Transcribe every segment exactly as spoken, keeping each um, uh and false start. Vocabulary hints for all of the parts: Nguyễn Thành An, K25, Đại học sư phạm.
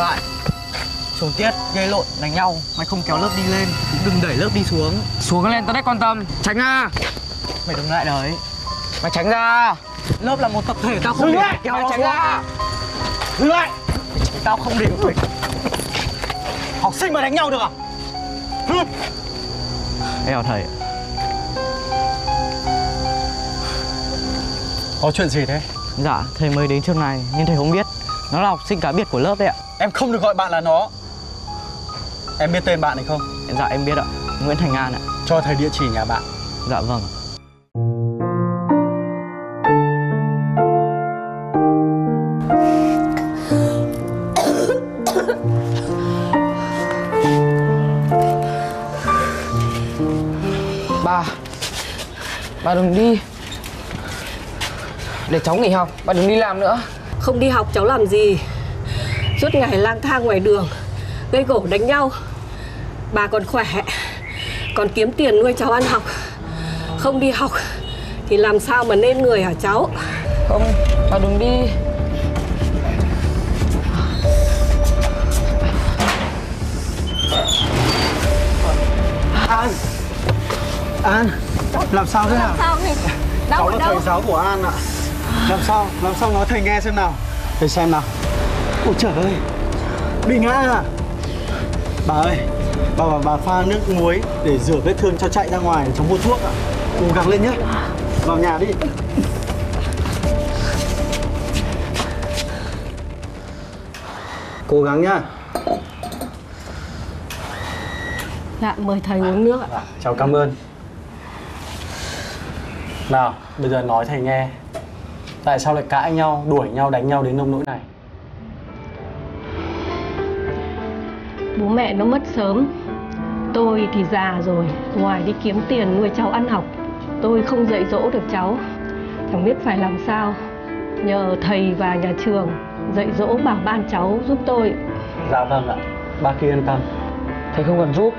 lại. Trốn tiết, gây lộn, đánh nhau. Mày không kéo lớp đi lên, cũng đừng đẩy lớp đi xuống. Xuống lên tao đếch quan tâm. Tránh ra. Mày đừng lại đấy. Mày tránh ra. Lớp là một tập thể, tao không để kéo nó tránh ra. Dừng lại. Tao không để mày. Học sinh mà đánh nhau được à? Eo thầy. Có chuyện gì thế? Dạ, thầy mới đến trường này nhưng thầy không biết. Nó là học sinh cá biệt của lớp đấy ạ. Em không được gọi bạn là nó. Em biết tên bạn này không? Dạ em biết ạ, Nguyễn Thành An ạ. Cho thầy địa chỉ nhà bạn. Dạ vâng. Bà, bà đừng đi. Để cháu nghỉ học, bà đừng đi làm nữa. Không đi học cháu làm gì? Suốt ngày lang thang ngoài đường, gây gổ đánh nhau. Bà còn khỏe, còn kiếm tiền nuôi cháu ăn học. Không đi học thì làm sao mà nên người hả cháu? Không, bà đừng đi. An, An, làm sao thế hả? Cháu là thầy giáo của An ạ. Làm sao, làm sao nói thầy nghe xem nào. Thầy xem nào. Ôi trời ơi, bị ngã à? Bà ơi, bà bà, bà pha nước muối để rửa vết thương cho chạy ra ngoài, cháu mua thuốc ạ. Cố gắng lên nhé, vào nhà đi. Cố gắng nhá. Dạ, mời thầy uống nước ạ. Cháu cảm ơn. Nào, bây giờ nói thầy nghe. Tại sao lại cãi nhau, đuổi nhau, đánh nhau đến nông nỗi này? Bố mẹ nó mất sớm. Tôi thì già rồi, ngoài đi kiếm tiền nuôi cháu ăn học, tôi không dạy dỗ được cháu. Chẳng biết phải làm sao. Nhờ thầy và nhà trường dạy dỗ bảo ban cháu giúp tôi. Dạ vâng ạ, bác cứ yên tâm. Thầy không cần giúp.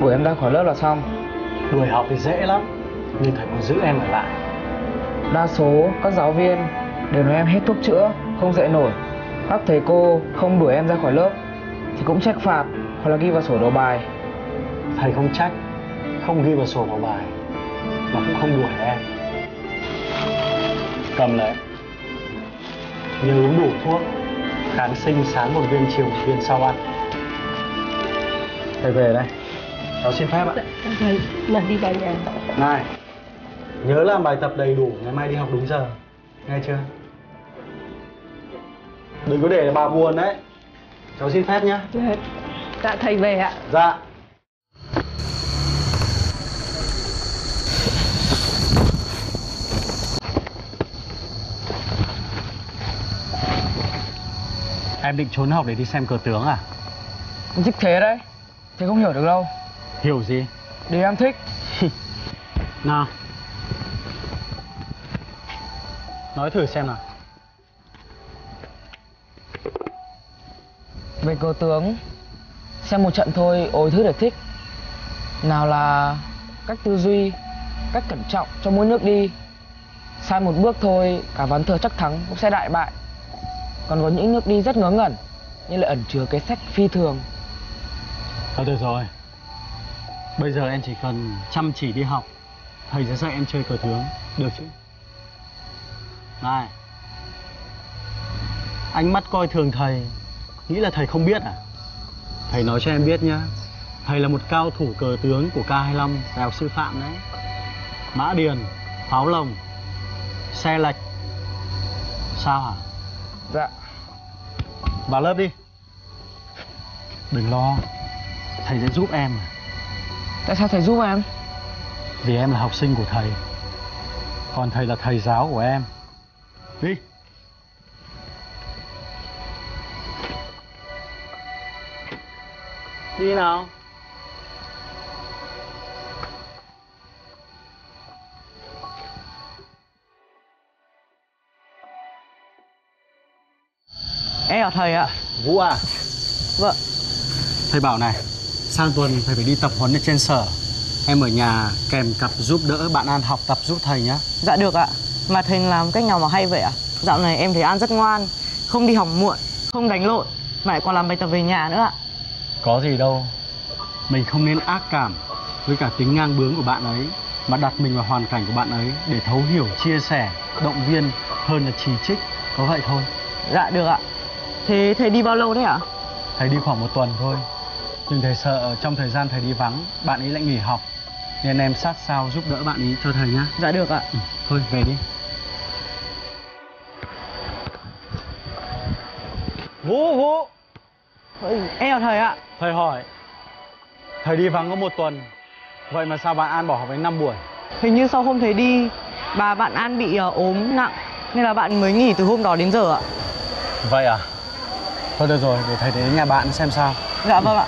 Đuổi em ra khỏi lớp là xong. Đuổi học thì dễ lắm, nhưng thầy muốn giữ em ở lại. Đa số các giáo viên đều nói em hết thuốc chữa, không dạy nổi. Các thầy cô không đuổi em ra khỏi lớp thì cũng trách phạt hoặc là ghi vào sổ đầu bài. Thầy không trách, không ghi vào sổ đầu bài, mà cũng không đuổi em. Cầm lấy. Nhớ uống đủ thuốc, kháng sinh sáng một viên, chiều một viên sau ăn. Thầy về đây. Cháu xin phép ạ. Thầy, lần đi vào nhà. Này, nhớ làm bài tập đầy đủ, ngày mai đi học đúng giờ, nghe chưa? Đừng có để bà buồn đấy. Cháu xin phép nhá. Dạ thầy về ạ. Dạ. Em định trốn học để đi xem cờ tướng à? Em thích thế đấy. Thế không hiểu được đâu. Hiểu gì? Điều em thích. Nào, nói thử xem nào. Về cờ tướng, xem một trận thôi, ôi thứ để thích. Nào là cách tư duy, cách cẩn trọng cho mỗi nước đi. Sai một bước thôi, cả ván thừa chắc thắng cũng sẽ đại bại. Còn có những nước đi rất ngớ ngẩn, nhưng lại ẩn chứa cái sách phi thường. Thôi được rồi, bây giờ em chỉ cần chăm chỉ đi học, thầy sẽ dạy em chơi cờ tướng, được chứ? Này, ánh mắt coi thường thầy, nghĩ là thầy không biết à? Thầy nói cho em biết nhá, thầy là một cao thủ cờ tướng của K hai mươi lăm, Đại học Sư phạm đấy. Mã điền, pháo lồng, xe lạch. Sao hả? Dạ. Vào lớp đi. Đừng lo, thầy sẽ giúp em. Tại sao thầy giúp em? Vì em là học sinh của thầy, còn thầy là thầy giáo của em. Đi. Đi nào. Em là thầy ạ. Vũ à? Vâng. Thầy bảo này, sang tuần thầy phải đi tập huấn ở trên sở. Em ở nhà kèm cặp giúp đỡ bạn An học tập giúp thầy nhá. Dạ được ạ. Mà thầy làm cách nào mà hay vậy ạ? Dạo này em thấy An rất ngoan, không đi học muộn, không đánh lộn, Mày còn làm bài tập về nhà nữa ạ. Có gì đâu. Mình không nên ác cảm với cả tính ngang bướng của bạn ấy, mà đặt mình vào hoàn cảnh của bạn ấy để thấu hiểu, chia sẻ, động viên hơn là chỉ trích. Có vậy thôi. Dạ được ạ. Thế thầy đi bao lâu đấy ạ? Thầy đi khoảng một tuần thôi. Nhưng thầy sợ trong thời gian thầy đi vắng, bạn ấy lại nghỉ học, nên em sát sao giúp đỡ bạn ấy cho thầy nhá. Dạ được ạ. Ừ, thôi về đi. Vũ Vũ. Ừ, em là thầy ạ. Thầy hỏi, thầy đi vắng có một tuần, vậy mà sao bạn An bỏ học đến năm buổi? Hình như sau hôm thầy đi, bà bạn An bị uh, ốm nặng, nên là bạn mới nghỉ từ hôm đó đến giờ ạ. Vậy à? Thôi được rồi, để thầy đến nhà bạn xem sao. Dạ vâng ạ.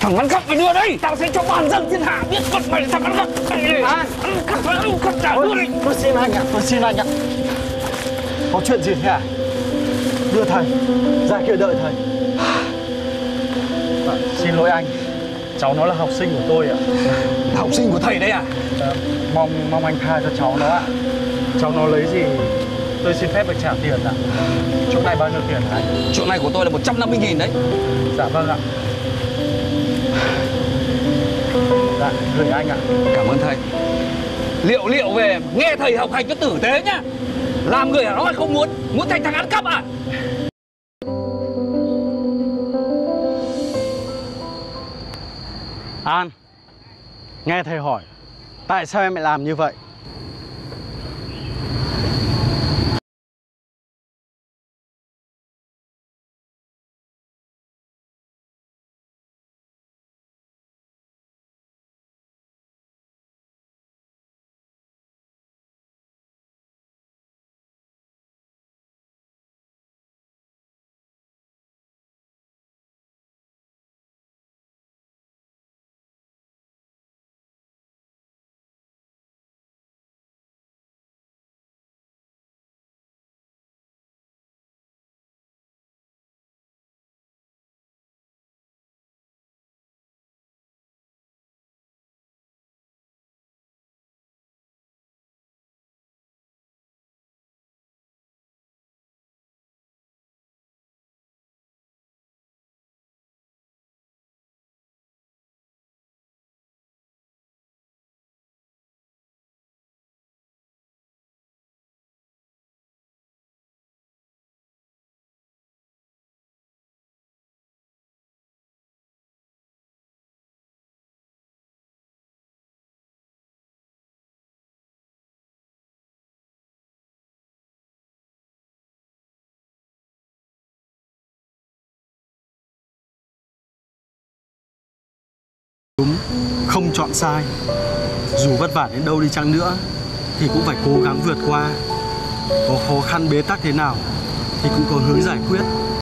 Thằng ăn cắp mày đưa đây! Tao sẽ cho bàn dân thiên hạ biết con mày là thằng ăn cắp! À? Ăn cắp mày, ăn cắp trả đưa đi! Tôi xin anh ạ, tôi xin anh ạ. Có chuyện gì thế à? Đưa thầy, ra kia đợi thầy. À, xin lỗi anh, cháu nó là học sinh của tôi ạ. Là học sinh của thầy đấy à? À mong mong anh tha cho cháu nó ạ. Cháu nó lấy gì tôi xin phép được trả tiền ạ. Chỗ này bao nhiêu tiền hả? Chỗ này của tôi là một trăm năm mươi nghìn đấy. Dạ vâng ạ. Dạ, gửi anh ạ. Cảm ơn thầy. Liệu liệu về nghe thầy học hành cứ tử tế nhá. Làm người hả? Nó không muốn, muốn thành thằng ăn cắp à? An, nghe thầy hỏi, tại sao em lại làm như vậy? Đúng, không chọn sai. Dù vất vả đến đâu đi chăng nữa thì cũng phải cố gắng vượt qua. Có khó khăn bế tắc thế nào thì cũng có hướng giải quyết.